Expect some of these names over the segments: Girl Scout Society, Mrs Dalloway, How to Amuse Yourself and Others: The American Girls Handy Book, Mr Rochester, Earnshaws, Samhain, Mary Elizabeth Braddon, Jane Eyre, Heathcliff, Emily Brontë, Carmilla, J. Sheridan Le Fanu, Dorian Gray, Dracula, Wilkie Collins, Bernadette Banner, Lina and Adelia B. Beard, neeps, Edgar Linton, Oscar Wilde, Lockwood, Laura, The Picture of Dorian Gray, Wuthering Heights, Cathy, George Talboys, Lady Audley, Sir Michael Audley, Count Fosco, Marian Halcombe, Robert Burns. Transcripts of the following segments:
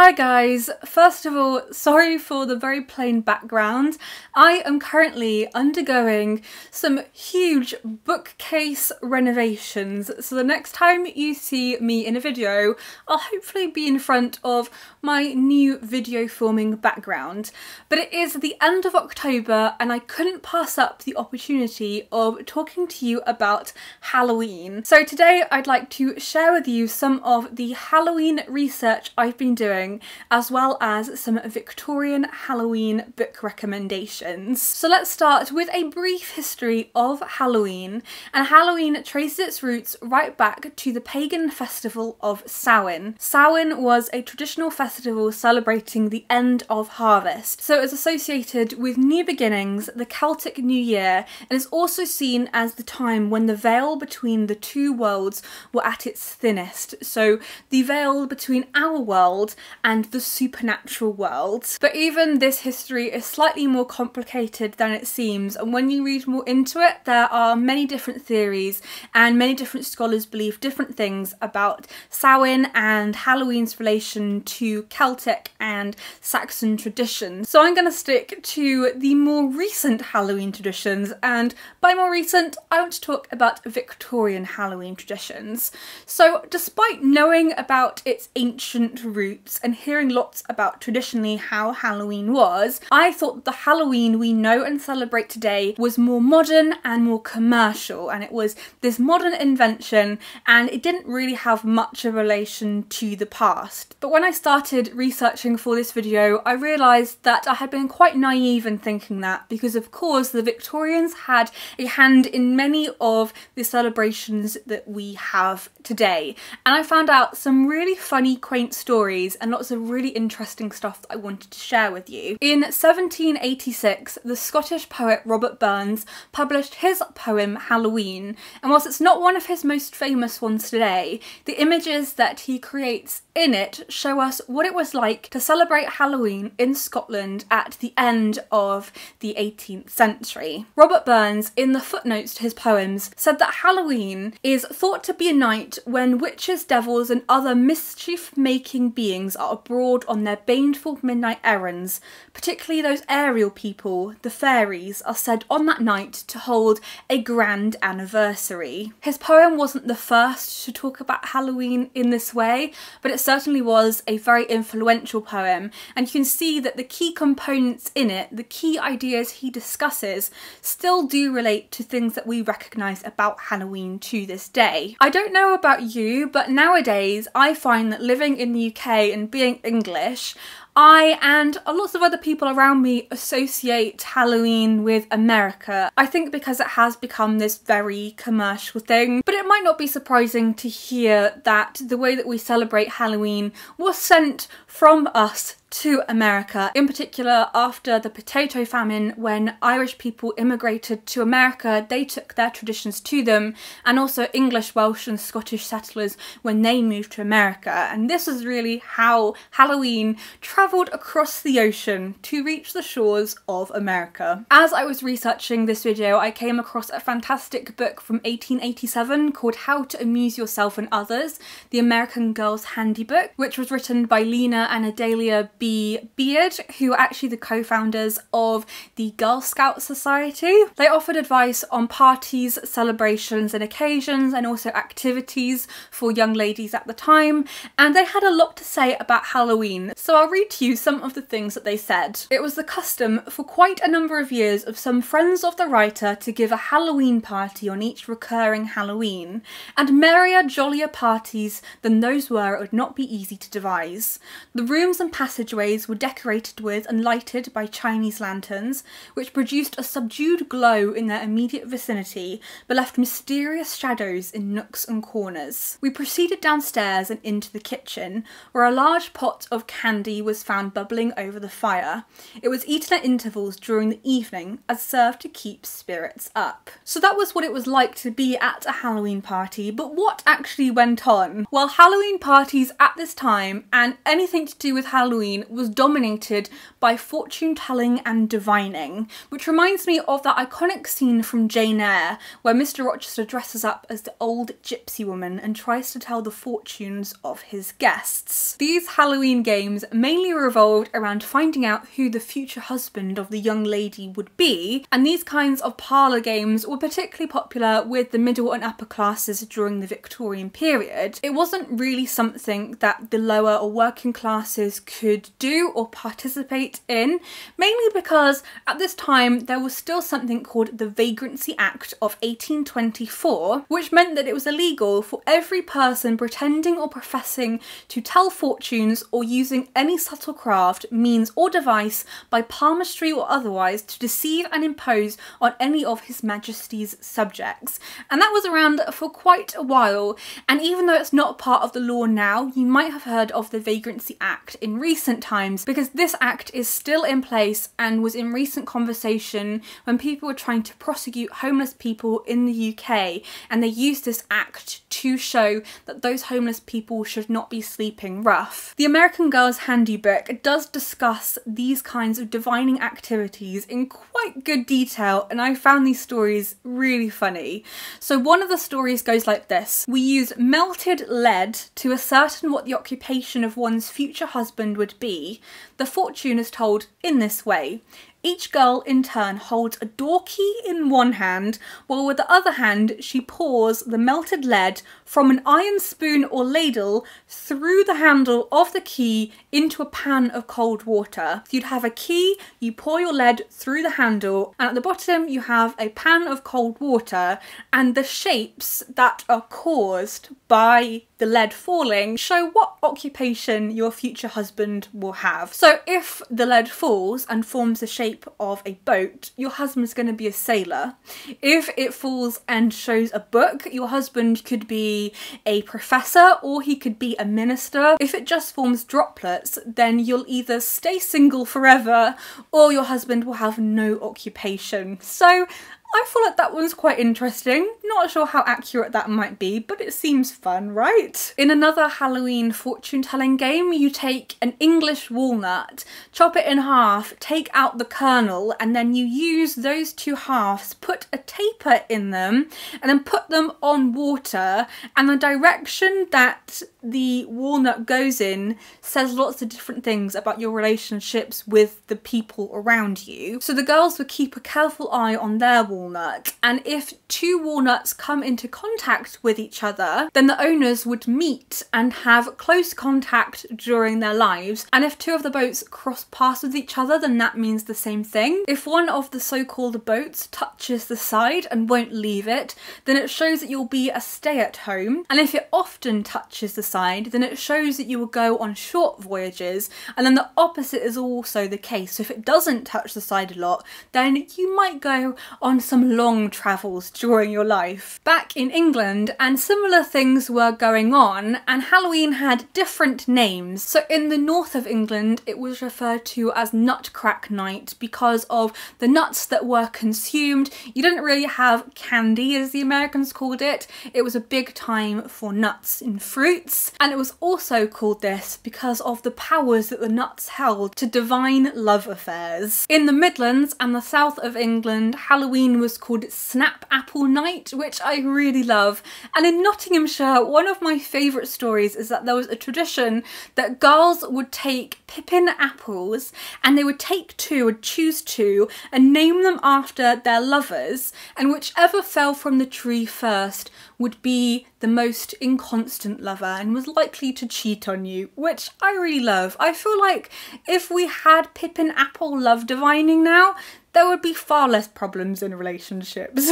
Hi guys, first of all, sorry for the very plain background. I am currently undergoing some huge bookcase renovations, so the next time you see me in a video, I'll hopefully be in front of my new video filming background. But it is the end of October and I couldn't pass up the opportunity of talking to you about Halloween. So today I'd like to share with you some of the Halloween research I've been doing, as well as some Victorian Halloween book recommendations. So let's start with a brief history of Halloween, and Halloween traces its roots right back to the pagan festival of Samhain. Samhain was a traditional festival celebrating the end of harvest, so it's associated with new beginnings, the Celtic New Year, and is also seen as the time when the veil between the two worlds were at its thinnest, so the veil between our world and the supernatural world. But even this history is slightly more complicated than it seems, and when you read more into it, there are many different theories and many different scholars believe different things about Samhain and Halloween's relation to Celtic and Saxon traditions. So I'm going to stick to the more recent Halloween traditions, and by more recent I want to talk about Victorian Halloween traditions. So despite knowing about its ancient roots and hearing lots about traditionally how Halloween was, I thought the Halloween we know and celebrate today was more modern and more commercial, and it was this modern invention and it didn't really have much of a relation to the past. But when I started researching for this video, I realised that I had been quite naive in thinking that, because of course the Victorians had a hand in many of the celebrations that we have today, and I found out some really funny, quaint stories and lots of really interesting stuff that I wanted to share with you. In 1786, the Scottish poet Robert Burns published his poem Halloween, and whilst it's not one of his most famous ones today, the images that he creates in it show us what it was like to celebrate Halloween in Scotland at the end of the 18th century. Robert Burns, in the footnotes to his poems, said that Halloween is thought to be a night when witches, devils and other mischief-making beings are abroad on their baneful midnight errands, particularly those aerial people, the fairies, are said on that night to hold a grand anniversary. His poem wasn't the first to talk about Halloween in this way, but it certainly was a very influential poem, and you can see that the key components in it, the key ideas he discusses, still do relate to things that we recognise about Halloween to this day. I don't know about you, but nowadays I find that living in the UK and being English, I and lots of other people around me associate Halloween with America. I think because it has become this very commercial thing, but it might not be surprising to hear that the way that we celebrate Halloween was sent from us to America, in particular after the potato famine. When Irish people immigrated to America, they took their traditions to them, and also English, Welsh and Scottish settlers when they moved to America, and this is really how Halloween travelled across the ocean to reach the shores of America. As I was researching this video, I came across a fantastic book from 1887 called How to Amuse Yourself and Others, The American Girl's Handybook, which was written by Lina and Adelia B. Beard, who are actually the co-founders of the Girl Scout Society. They offered advice on parties, celebrations and occasions, and also activities for young ladies at the time, and they had a lot to say about Halloween, so I'll read to you some of the things that they said. It was the custom for quite a number of years of some friends of the writer to give a Halloween party on each recurring Halloween, and merrier, jollier parties than those were it would not be easy to devise. The rooms and passages were decorated with and lighted by Chinese lanterns, which produced a subdued glow in their immediate vicinity, but left mysterious shadows in nooks and corners. We proceeded downstairs and into the kitchen, where a large pot of candy was found bubbling over the fire. It was eaten at intervals during the evening, as served to keep spirits up. So that was what it was like to be at a Halloween party, but what actually went on? Well, Halloween parties at this time, and anything to do with Halloween, Samhain was dominated by fortune-telling and divining, which reminds me of that iconic scene from Jane Eyre where Mr Rochester dresses up as the old gypsy woman and tries to tell the fortunes of his guests. These Halloween games mainly revolved around finding out who the future husband of the young lady would be, and these kinds of parlour games were particularly popular with the middle and upper classes during the Victorian period. It wasn't really something that the lower or working classes could do or participate in, mainly because at this time there was still something called the Vagrancy Act of 1824, which meant that it was illegal for every person pretending or professing to tell fortunes or using any subtle craft, means or device by palmistry or otherwise to deceive and impose on any of His Majesty's subjects. And that was around for quite a while, and even though it's not part of the law now, you might have heard of the Vagrancy Act in recent times, because this act is still in place and was in recent conversation when people were trying to prosecute homeless people in the UK, and they used this act to show that those homeless people should not be sleeping rough. The American Girls Handybook does discuss these kinds of divining activities in quite good detail, and I found these stories really funny. So one of the stories goes like this. We used melted lead to ascertain what the occupation of one's future husband would be. The fortune is told in this way. Each girl in turn holds a door key in one hand, while with the other hand she pours the melted lead from an iron spoon or ladle through the handle of the key into a pan of cold water. So you'd have a key, you pour your lead through the handle, and at the bottom you have a pan of cold water, and the shapes that are caused by the lead falling show what occupation your future husband will have. So if the lead falls and forms the shape of a boat, your husband's going to be a sailor. If it falls and shows a book, your husband could be a professor or he could be a minister. If it just forms droplets, then you'll either stay single forever or your husband will have no occupation. So I thought that one's quite interesting. Not sure how accurate that might be, but it seems fun, right? In another Halloween fortune-telling game, you take an English walnut, chop it in half, take out the kernel, and then you use those two halves, put a taper in them, and then put them on water, and the direction that the walnut goes in says lots of different things about your relationships with the people around you. So the girls would keep a careful eye on their walnut, and if two walnuts come into contact with each other, then the owners would meet and have close contact during their lives, and if two of the boats cross paths with each other, then that means the same thing. If one of the so-called boats touches the side and won't leave it, then it shows that you'll be a stay-at-home, and if it often touches the side, then it shows that you will go on short voyages, and then the opposite is also the case. So if it doesn't touch the side a lot, then you might go on some long travels during your life. Back in England, and similar things were going on, and Halloween had different names. So in the north of England, it was referred to as Nutcrack Night because of the nuts that were consumed. You didn't really have candy, as the Americans called it. It was a big time for nuts and fruits, and it was also called this because of the powers that the nuts held to divine love affairs. In the Midlands and the south of England, Halloween was called Snap Apple Night, which I really love. And in Nottinghamshire, one of my favourite stories is that there was a tradition that girls would take pippin apples, and they would take two or choose two and name them after their lovers, and whichever fell from the tree first would be the most inconstant lover and was likely to cheat on you, which I really love. I feel like if we had pippin apple love divining now, there would be far less problems in relationships.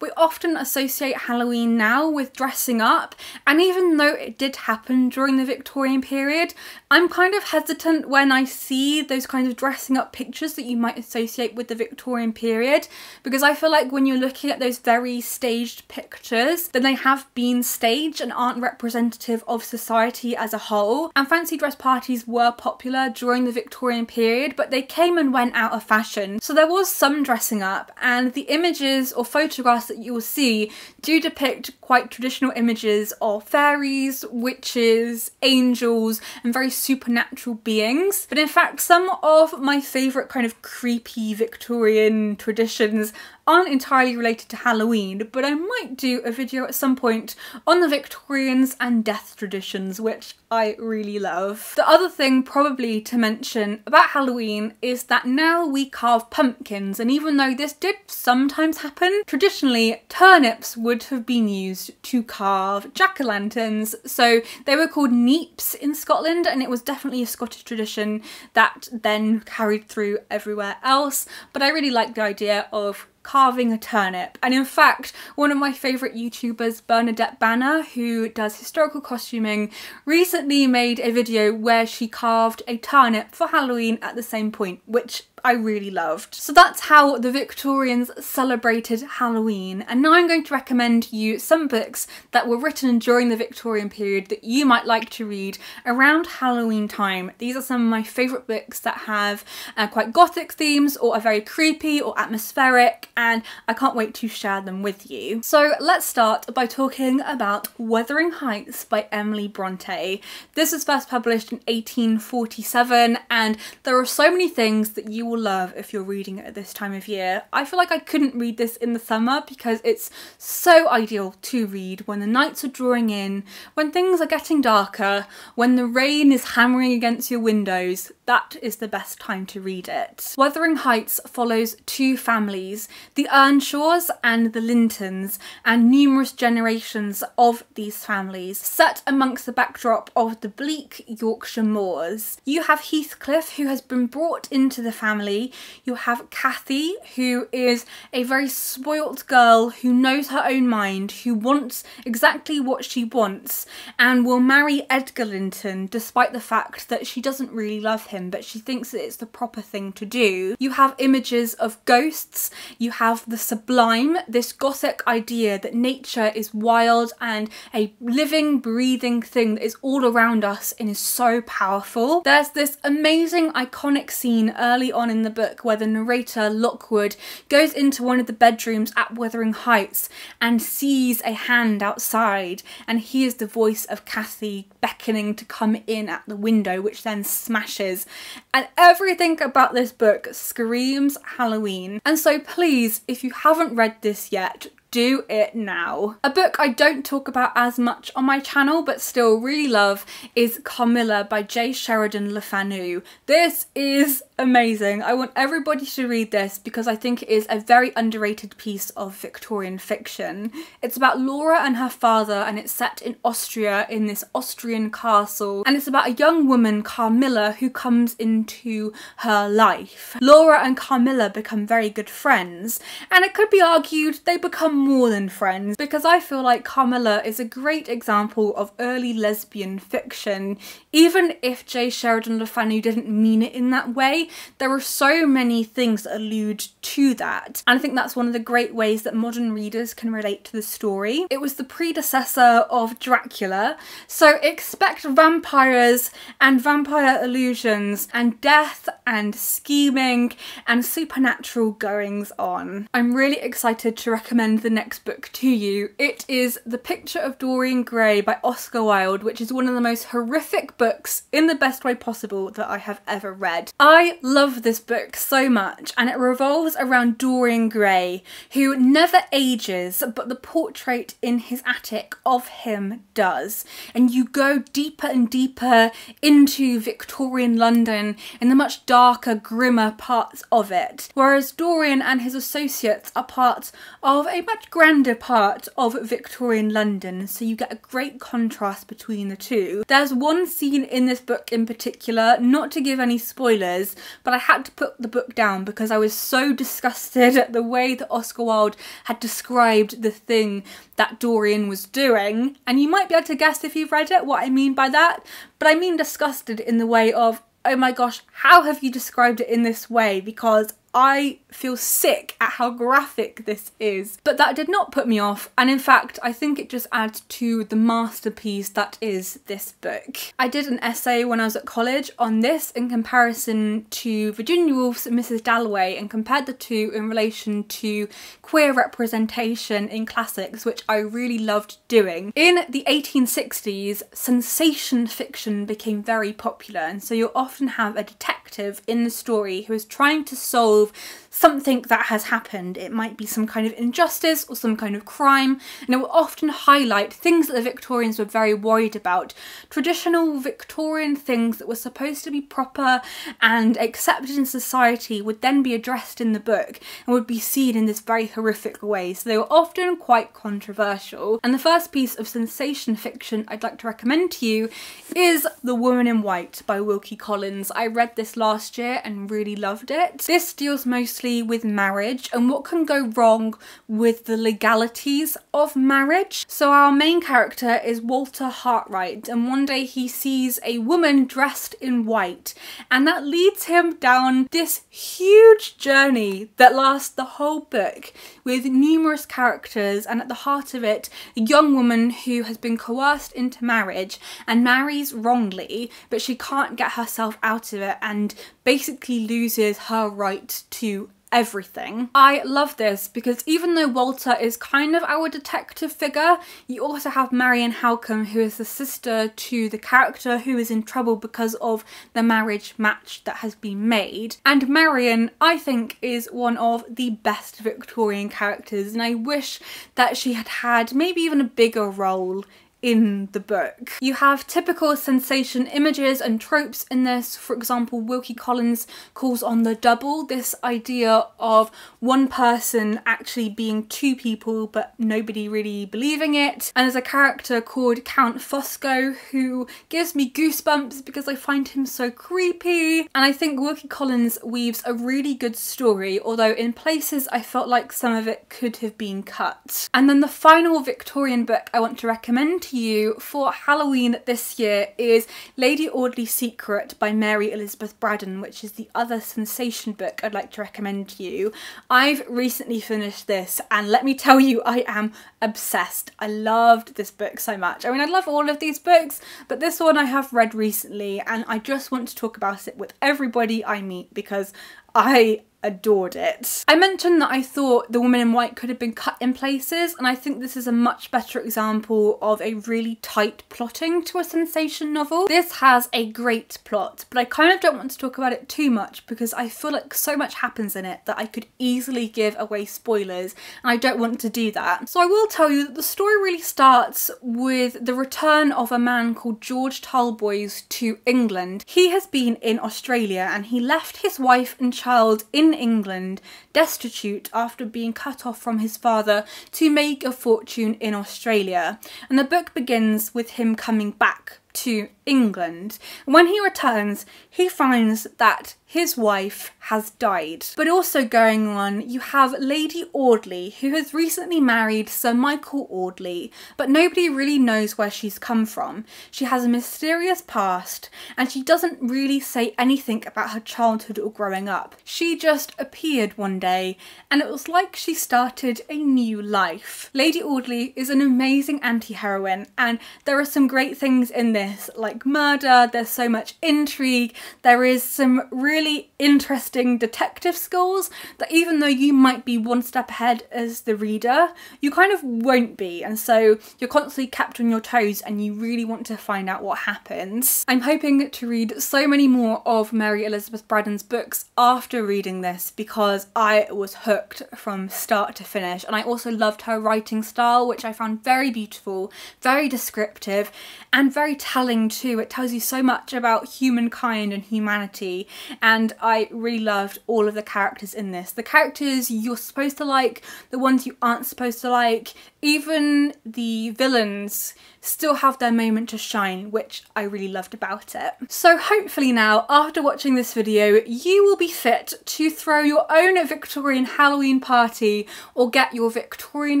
We often associate Halloween now with dressing up, and even though it did happen during the Victorian period, I'm kind of hesitant when I see those kinds of dressing up pictures that you might associate with the Victorian period, because I feel like when you're looking at those very staged pictures, then they have been staged and aren't representative of society as a whole. And fancy dress parties were popular during the Victorian period, but they came and went out of fashion. So there was some dressing up, and the images or photographs that you'll see do depict quite traditional images of fairies, witches, angels, and very supernatural beings. But in fact, some of my favourite kind of creepy Victorian traditions aren't entirely related to Halloween, but I might do a video at some point on the Victorians and death traditions, which I really love. The other thing probably to mention about Halloween is that now we carve pumpkins, and even though this did sometimes happen, traditionally turnips would have been used to carve jack-o'-lanterns. So they were called neeps in Scotland, and it was definitely a Scottish tradition that then carried through everywhere else. But I really like the idea of carving a turnip. And in fact, one of my favourite YouTubers, Bernadette Banner, who does historical costuming, recently made a video where she carved a turnip for Halloween at the same point, which I really loved. So that's how the Victorians celebrated Halloween. And now I'm going to recommend you some books that were written during the Victorian period that you might like to read around Halloween time. These are some of my favourite books that have quite gothic themes or are very creepy or atmospheric, and I can't wait to share them with you. So let's start by talking about Wuthering Heights by Emily Brontë. This was first published in 1847, and there are so many things that you will love if you're reading it at this time of year. I feel like I couldn't read this in the summer because it's so ideal to read when the nights are drawing in, when things are getting darker, when the rain is hammering against your windows. That is the best time to read it. Wuthering Heights follows two families, the Earnshaws and the Lintons, and numerous generations of these families, set amongst the backdrop of the bleak Yorkshire moors. You have Heathcliff, who has been brought into the family. You have Cathy, who is a very spoilt girl who knows her own mind, who wants exactly what she wants, and will marry Edgar Linton despite the fact that she doesn't really love him, but she thinks that it's the proper thing to do. You have images of ghosts, you have the sublime, this gothic idea that nature is wild and a living, breathing thing that is all around us and is so powerful. There's this amazing, iconic scene early on in the book where the narrator, Lockwood, goes into one of the bedrooms at Wuthering Heights and sees a hand outside, and hears the voice of Cathy beckoning to come in at the window, which then smashes. And everything about this book screams Halloween. And so please, if you haven't read this yet, do it now. A book I don't talk about as much on my channel but still really love is Carmilla by J. Sheridan Le Fanu. This is amazing. I want everybody to read this because I think it is a very underrated piece of Victorian fiction. It's about Laura and her father, and it's set in Austria, in this Austrian castle, and it's about a young woman, Carmilla, who comes into her life. Laura and Carmilla become very good friends, and it could be argued they become more than friends, because I feel like Carmilla is a great example of early lesbian fiction. Even if J. Sheridan Le Fanu didn't mean it in that way, there are so many things that allude to that, and I think that's one of the great ways that modern readers can relate to the story. It was the predecessor of Dracula, so expect vampires and vampire illusions and death and scheming and supernatural goings on. I'm really excited to recommend the next book to you. It is The Picture of Dorian Gray by Oscar Wilde, which is one of the most horrific books in the best way possible that I have ever read. I love this book so much, and it revolves around Dorian Gray, who never ages, but the portrait in his attic of him does. And you go deeper and deeper into Victorian London and the much darker, grimmer parts of it, whereas Dorian and his associates are part of a much grander part of Victorian London, so you get a great contrast between the two. There's one scene in this book in particular, not to give any spoilers, but I had to put the book down because I was so disgusted at the way that Oscar Wilde had described the thing that Dorian was doing. And you might be able to guess if you've read it what I mean by that, but I mean disgusted in the way of, oh my gosh, how have you described it in this way? Because I feel sick at how graphic this is, but that did not put me off, and in fact I think it just adds to the masterpiece that is this book. I did an essay when I was at college on this in comparison to Virginia Woolf's Mrs Dalloway, and compared the two in relation to queer representation in classics, which I really loved doing. In the 1860s, sensation fiction became very popular, and so you'll often have a detective in the story who is trying to solve something that has happened. It might be some kind of injustice or some kind of crime, and it will often highlight things that the Victorians were very worried about. Traditional Victorian things that were supposed to be proper and accepted in society would then be addressed in the book and would be seen in this very horrific way, so they were often quite controversial. And the first piece of sensation fiction I'd like to recommend to you is The Woman in White by Wilkie Collins. I read this last year and really loved it. This deals mostly with marriage and what can go wrong with the legalities of marriage. So our main character is Walter Hartwright, and one day he sees a woman dressed in white, and that leads him down this huge journey that lasts the whole book with numerous characters, and at the heart of it, a young woman who has been coerced into marriage and marries wrongly, but she can't get herself out of it and basically loses her right to everything. I love this because even though Walter is kind of our detective figure, you also have Marian Halcombe, who is the sister to the character who is in trouble because of the marriage match that has been made. And Marian, I think, is one of the best Victorian characters, and I wish that she had had maybe even a bigger role in the book. You have typical sensation images and tropes in this. For example, Wilkie Collins calls on the double, this idea of one person actually being two people but nobody really believing it. And there's a character called Count Fosco who gives me goosebumps because I find him so creepy. And I think Wilkie Collins weaves a really good story, although in places I felt like some of it could have been cut. And then the final Victorian book I want to recommend to you for Halloween this year is Lady Audley's Secret by Mary Elizabeth Braddon, which is the other sensation book I'd like to recommend to you. I've recently finished this, and let me tell you, I am obsessed. I loved this book so much. I mean, I love all of these books, but this one I have read recently, and I just want to talk about it with everybody I meet because I adored it. I mentioned that I thought The Woman in White could have been cut in places, and I think this is a much better example of a really tight plotting to a sensation novel. This has a great plot, but I kind of don't want to talk about it too much because I feel like so much happens in it that I could easily give away spoilers, and I don't want to do that. So I will tell you that the story really starts with the return of a man called George Talboys to England. He has been in Australia, and he left his wife and child in England, destitute after being cut off from his father, to make a fortune in Australia. And the book begins with him coming back to England. And when he returns, he finds that his wife has died. But also going on, you have Lady Audley, who has recently married Sir Michael Audley, but nobody really knows where she's come from. She has a mysterious past, and she doesn't really say anything about her childhood or growing up. She just appeared one day, and it was like she started a new life. Lady Audley is an amazing anti-heroine, and there are some great things in this, like murder, there's so much intrigue, there is some really interesting detective skills that even though you might be one step ahead as the reader, you kind of won't be, and so you're constantly kept on your toes and you really want to find out what happens. I'm hoping to read so many more of Mary Elizabeth Braddon's books after reading this because I was hooked from start to finish, and I also loved her writing style, which I found very beautiful, very descriptive, and very telling too. It tells you so much about humankind and humanity, and I really loved all of the characters in this. The characters you're supposed to like, the ones you aren't supposed to like, even the villains still have their moment to shine, which I really loved about it. So hopefully now, after watching this video, you will be fit to throw your own Victorian Halloween party or get your Victorian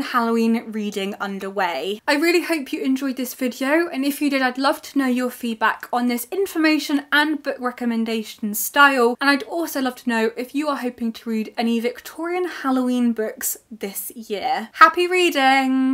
Halloween reading underway. I really hope you enjoyed this video, and if you did, I'd love to know your feedback on this information and book recommendation style, and I'd also love to know if you are hoping to read any Victorian Halloween books this year. Happy reading!